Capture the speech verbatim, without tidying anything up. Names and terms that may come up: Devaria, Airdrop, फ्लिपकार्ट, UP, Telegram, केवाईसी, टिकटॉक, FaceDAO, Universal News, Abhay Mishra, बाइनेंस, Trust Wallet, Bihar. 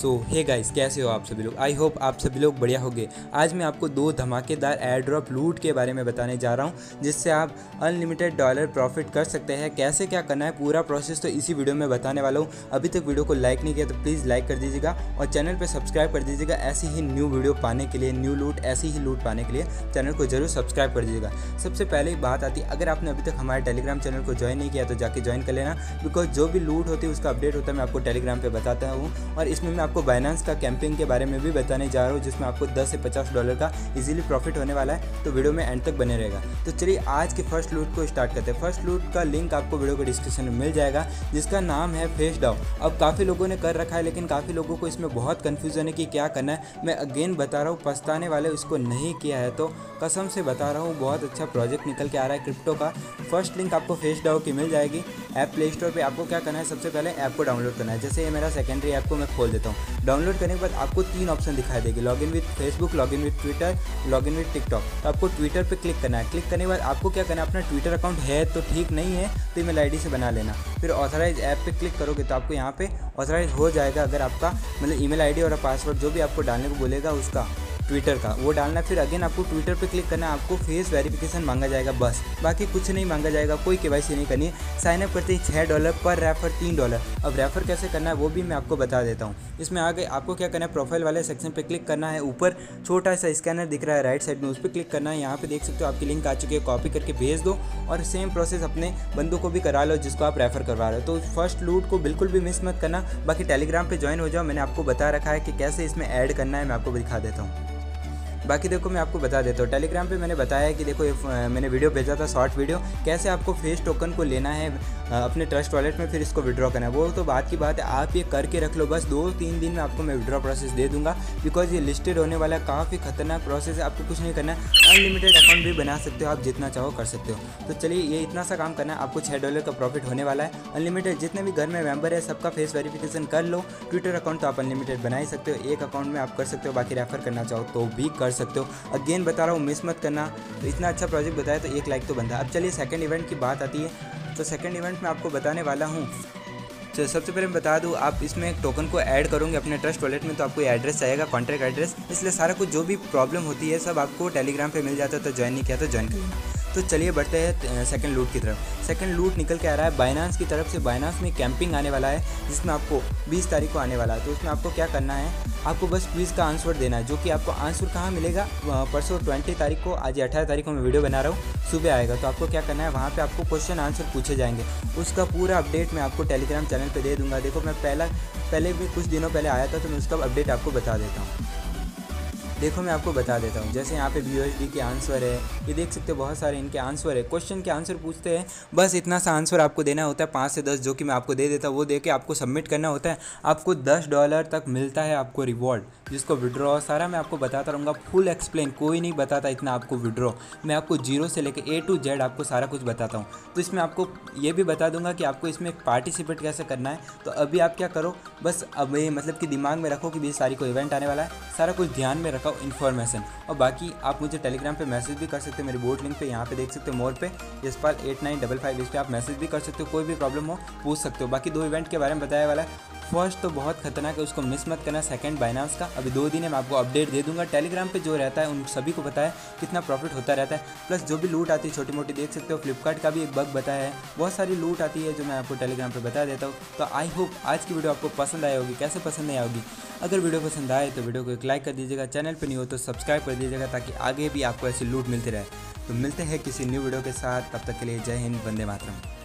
सो hey guys, कैसे हो आप सभी लोग। आई होप आप सभी लोग बढ़िया होंगे। आज मैं आपको दो धमाकेदार एयर ड्रॉप लूट के बारे में बताने जा रहा हूं, जिससे आप अनलिमिटेड डॉलर प्रॉफिट कर सकते हैं। कैसे क्या करना है पूरा प्रोसेस तो इसी वीडियो में बताने वाला हूं। अभी तक वीडियो को लाइक नहीं किया तो प्लीज़ लाइक कर दीजिएगा और चैनल पर सब्सक्राइब कर दीजिएगा। ऐसी ही न्यू वीडियो पाने के लिए, न्यू लूट, ऐसी ही लूट पाने के लिए चैनल को जरूर सब्सक्राइब कर दीजिएगा। सबसे पहले बात आती है, अगर आपने अभी तक हमारे टेलीग्राम चैनल को ज्वाइन नहीं किया तो जाके ज्वाइन कर लेना, बिकॉज जो भी लूट होती है उसका अपडेट होता है मैं आपको टेलीग्राम पे बताता हूँ। और इसमें मैं आपको बाइनेंस का कैंपिंग के बारे में भी बताने जा रहा हूँ, जिसमें आपको दस से पचास डॉलर का इजीली प्रॉफिट होने वाला है। तो वीडियो में एंड तक बने रहेगा। तो चलिए आज के फर्स्ट लूट को स्टार्ट करते हैं। फर्स्ट लूट का लिंक आपको वीडियो के डिस्क्रिप्शन में मिल जाएगा, जिसका नाम है फेसडाओ। अब काफ़ी लोगों ने कर रखा है, लेकिन काफ़ी लोगों को इसमें बहुत कन्फ्यूज़न है कि क्या करना है। मैं अगेन बता रहा हूँ, पछताने वाले इसको नहीं किया है तो कसम से बता रहा हूँ, बहुत अच्छा प्रोजेक्ट निकल के आ रहा है क्रिप्टो का। फर्स्ट लिंक आपको फेसडाओ की मिल जाएगी ऐप प्ले स्टोर पे। आपको क्या करना है, सबसे पहले ऐप को डाउनलोड करना है। जैसे ये मेरा सेकेंडरी ऐप को मैं खोल देता हूँ। डाउनलोड करने के बाद आपको तीन ऑप्शन दिखाई देगी, login with Facebook, login with Twitter, login with टिकटॉक। तो आपको ट्विटर पे क्लिक करना है। क्लिक करने के बाद आपको क्या करना है, अपना ट्विटर अकाउंट है तो ठीक, नहीं है तो ईमेल आई डी से बना लेना। फिर ऑथराइज ऐप पे क्लिक करोगे तो आपको यहाँ पे ऑथराइज हो जाएगा। अगर आपका मतलब ईमेल आई डी और पासवर्ड जो भी आपको डालने को बोलेगा उसका, ट्विटर का, वो डालना। फिर अगेन आपको ट्विटर पे क्लिक करना, आपको फेस वेरिफिकेशन मांगा जाएगा बस, बाकी कुछ नहीं मांगा जाएगा। कोई केवाईसी नहीं करनी है। साइनअप करते ही छः डॉलर पर रेफर तीन डॉलर। अब रेफ़र कैसे करना है वो भी मैं आपको बता देता हूँ। इसमें आगे आपको क्या करना है, प्रोफाइल वाले सेक्शन पे क्लिक करना है। ऊपर छोटा सा स्कैनर दिख रहा है राइट साइड में, उस पर क्लिक करना है। यहाँ पर देख सकते हो आपकी लिंक आ चुकी है, कॉपी करके भेज दो और सेम प्रोसेस अपने बंदों को भी करा लो जिसको आप रेफ़र करवा रहे हो। तो फर्स्ट लूट को बिल्कुल भी मिस मत करना। बाकी टेलीग्राम पर ज्वाइन हो जाओ, मैंने आपको बता रखा है कि कैसे इसमें ऐड करना है, मैं आपको दिखा देता हूँ। बाकी देखो मैं आपको बता देता हूँ, टेलीग्राम पे मैंने बताया है कि देखो ये मैंने वीडियो भेजा था, शॉर्ट वीडियो, कैसे आपको फेस टोकन को लेना है अपने ट्रस्ट वॉलेट में, फिर इसको विड्रॉ करना है। वो तो बात की बात है, आप ये करके रख लो। बस दो तीन दिन में आपको मैं विड्रॉ प्रोसेस दे दूंगा, बिकॉज ये लिस्टेड होने वाला काफ़ी खतरनाक प्रोसेस है। आपको कुछ नहीं करना है, अनलिमिटेड अकाउंट भी बना सकते हो, आप जितना चाहो कर सकते हो। तो चलिए ये इतना सा काम करना है, आपको छः डॉलर का प्रॉफिट होने वाला है। अनलिमिटेड जितने भी घर में मेम्बर है सबका फेस वेरिफिकेशन कर लो। ट्विटर अकाउंट तो आप अनलिमिटेड बना ही सकते हो, एक अकाउंट में आप कर सकते हो, बाकी रेफर करना चाहो तो भी कर सकते हो। अगेन बता रहा हूँ, मिस मत करना। तो इतना अच्छा प्रोजेक्ट बताया तो एक लाइक तो बनता है। अब चलिए सेकंड इवेंट की बात आती है। तो सेकंड इवेंट में आपको बताने वाला हूँ। तो सबसे पहले मैं बता दूं, आप इसमें एक टोकन को ऐड करोगे अपने ट्रस्ट वॉलेट में तो आपको एड्रेस चाहिएगा, कॉन्ट्रैक्ट एड्रेस। इसलिए सारा कुछ जो भी प्रॉब्लम होती है सब आपको टेलीग्राम पे मिल जाता है। तो ज्वाइन नहीं किया तो ज्वाइन कर लेना। तो चलिए बढ़ते हैं सेकंड लूट की तरफ। सेकंड लूट निकल के आ रहा है बाइनेंस की तरफ से। बाइनेंस में कैंपिंग आने वाला है, जिसमें आपको बीस तारीख को आने वाला है। तो उसमें आपको क्या करना है, आपको बस क्विज़ का आंसर देना है, जो कि आपको आंसर कहाँ मिलेगा, परसों बीस तारीख को, आज अठारह तारीख को मैं वीडियो बना रहा हूँ, सुबह आएगा। तो आपको क्या करना है, वहाँ पे आपको क्वेश्चन आंसर पूछे जाएंगे। उसका पूरा अपडेट मैं आपको टेलीग्राम चैनल पे दे दूँगा। देखो मैं पहला पहले भी कुछ दिनों पहले आया था, तो मैं उसका अपडेट आपको बता देता हूँ। देखो मैं आपको बता देता हूँ, जैसे यहाँ पे बी ओ एस डी के आंसर है, ये देख सकते हो, बहुत सारे इनके आंसर है, क्वेश्चन के आंसर पूछते हैं। बस इतना सा आंसर आपको देना होता है, पाँच से दस, जो कि मैं आपको दे देता हूँ। वो दे के आपको सबमिट करना होता है। आपको दस डॉलर तक मिलता है आपको रिवॉर्ड, जिसको विड्रॉ, सारा मैं आपको बताता रहूँगा फुल एक्सप्लेन, कोई नहीं बताता इतना आपको विड्रॉ। मैं आपको जीरो से लेकर ए टू जेड आपको सारा कुछ बताता हूँ। तो इसमें आपको ये भी बता दूँगा कि आपको इसमें पार्टिसिपेट कैसे करना है। तो अभी आप क्या करो, बस अब ये मतलब कि दिमाग में रखो कि बीस तारीख को इवेंट आने वाला है, सारा कुछ ध्यान में इन्फॉर्मेशन। और बाकी आप मुझे टेलीग्राम पे मैसेज भी कर सकते हो, मेरे बोट लिंक पे यहाँ पे देख सकते हो, मोर पे Yashpal at nine double five, इस पर आप मैसेज भी कर सकते हो, कोई भी प्रॉब्लम हो पूछ सकते हो। बाकी दो इवेंट के बारे में बताया वाला है, फर्स्ट तो बहुत खतरनाक है, उसको मिस मत करना। सेकंड बाइनेंस का, अभी दो दिन में आपको अपडेट दे दूंगा। टेलीग्राम पे जो रहता है उन सभी को पता है कितना प्रॉफिट होता रहता है, प्लस जो भी लूट आती है छोटी मोटी, देख सकते हो फ्लिपकार्ट का भी एक बग बताया है, बहुत सारी लूट आती है जो मैं आपको टेलीग्राम पे बता देता हूँ। तो आई होप आज की वीडियो आपको पसंद आई होगी। कैसे पसंद आई होगी, अगर वीडियो पसंद आए तो वीडियो को एक लाइक कर दीजिएगा, चैनल पर नहीं हो तो सब्सक्राइब कर दीजिएगा, ताकि आगे भी आपको ऐसी लूट मिलती रहे। तो मिलते हैं किसी न्यू वीडियो के साथ, तब तक के लिए जय हिंद, वंदे मातरम।